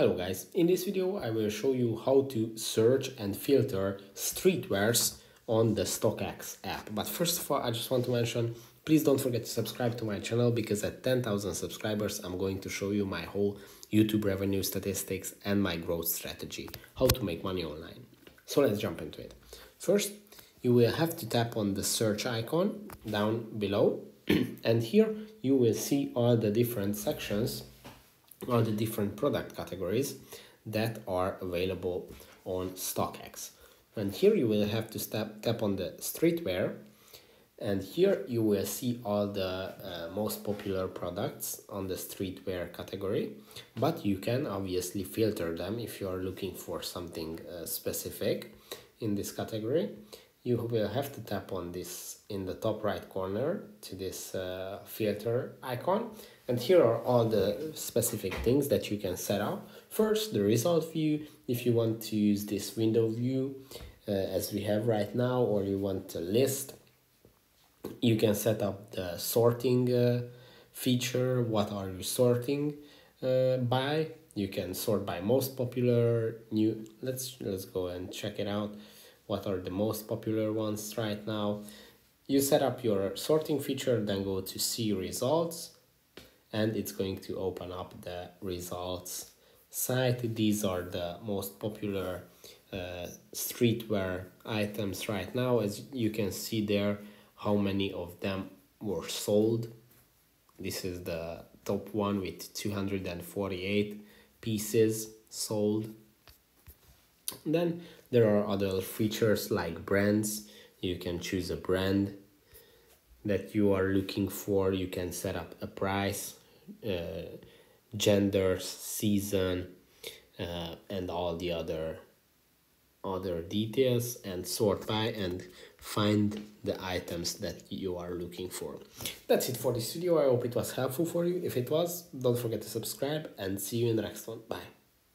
Hello guys, in this video I will show you how to search and filter streetwears on the StockX app. But first of all, I just want to mention, please don't forget to subscribe to my channel, because at 10,000 subscribers I'm going to show you my whole YouTube revenue statistics and my growth strategy, how to make money online. So let's jump into it. First, you will have to tap on the search icon down below and here you will see all the different sections, all the different product categories that are available on StockX. And here you will have to tap on the streetwear, and here you will see all the most popular products on the streetwear category, but you can obviously filter them if you are looking for something specific in this category. You will have to tap on this in the top right corner to this filter icon, and here are all the specific things that you can set up. First, the result view, if you want to use this window view as we have right now, or you want a list. You can set up the sorting feature, what are you sorting by. You can sort by most popular. Let's go and check it out. What are the most popular ones right now? You set up your sorting feature, then go to see results, and it's going to open up the results site. These are the most popular streetwear items right now. As you can see there, how many of them were sold. This is the top one with 248 pieces sold. Then there are other features like brands. You can choose a brand that you are looking for. You can set up a price, gender, season, and all the other details, and sort by and find the items that you are looking for. That's it for this video. I hope it was helpful for you. If it was, don't forget to subscribe, and see you in the next one. Bye.